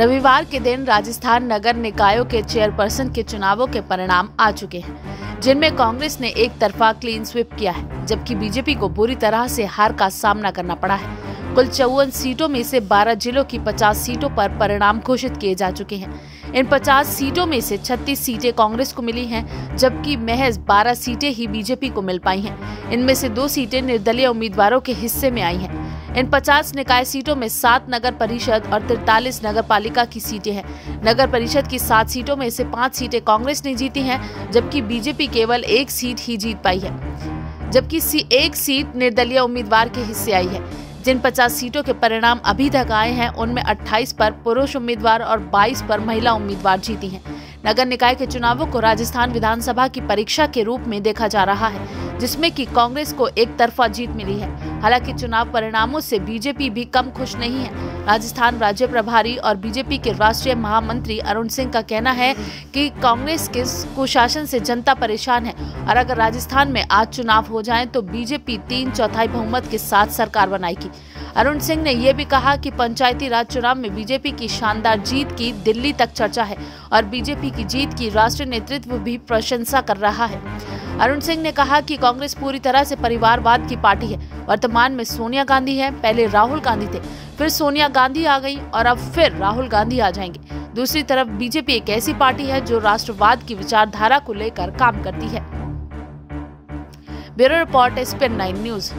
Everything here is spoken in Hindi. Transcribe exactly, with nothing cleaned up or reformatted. रविवार के दिन राजस्थान नगर निकायों के चेयरपर्सन के चुनावों के परिणाम आ चुके हैं, जिनमें कांग्रेस ने एक तरफा क्लीन स्वीप किया है, जबकि बीजेपी को बुरी तरह से हार का सामना करना पड़ा है। कुल चौवन सीटों में से बारह जिलों की पचास सीटों पर परिणाम घोषित किए जा चुके हैं। इन पचास सीटों में से छत्तीस सीटें कांग्रेस को मिली हैं, जबकि महज बारह सीटें ही बीजेपी को मिल पाई हैं। इनमें से दो सीटें निर्दलीय उम्मीदवारों के हिस्से में आई हैं। इन पचास निकाय सीटों में सात नगर परिषद और तिरतालीस नगर पालिका की सीटें हैं। नगर परिषद की सात सीटों में से पाँच सीटें कांग्रेस ने जीती हैं, जबकि बीजेपी केवल एक सीट ही जीत पाई है, जबकि एक सीट निर्दलीय उम्मीदवार के हिस्से आई है। जिन पचास सीटों के परिणाम अभी तक आए हैं, उनमें अट्ठाईस पर पुरुष उम्मीदवार और बाईस पर महिला उम्मीदवार जीती हैं। नगर निकाय के चुनावों को राजस्थान विधानसभा की परीक्षा के रूप में देखा जा रहा है, जिसमें कि कांग्रेस को एक तरफा जीत मिली है। हालांकि चुनाव परिणामों से बीजेपी भी कम खुश नहीं है। राजस्थान राज्य प्रभारी और बीजेपी के राष्ट्रीय महामंत्री अरुण सिंह का कहना है कि कांग्रेस के कुशासन से जनता परेशान है और अगर राजस्थान में आज चुनाव हो जाए तो बीजेपी तीन चौथाई बहुमत के साथ सरकार बनाएगी। अरुण सिंह ने यह भी कहा कि पंचायती राज चुनाव में बीजेपी की शानदार जीत की दिल्ली तक चर्चा है और बीजेपी की जीत की राष्ट्रीय नेतृत्व भी प्रशंसा कर रहा है। अरुण सिंह ने कहा कि कांग्रेस पूरी तरह से परिवारवाद की पार्टी है। वर्तमान में सोनिया गांधी है, पहले राहुल गांधी थे, फिर सोनिया गांधी आ गई और अब फिर राहुल गांधी आ जाएंगे। दूसरी तरफ बीजेपी एक ऐसी पार्टी है जो राष्ट्रवाद की विचारधारा को लेकर काम करती है। Bureau report SPN nine news.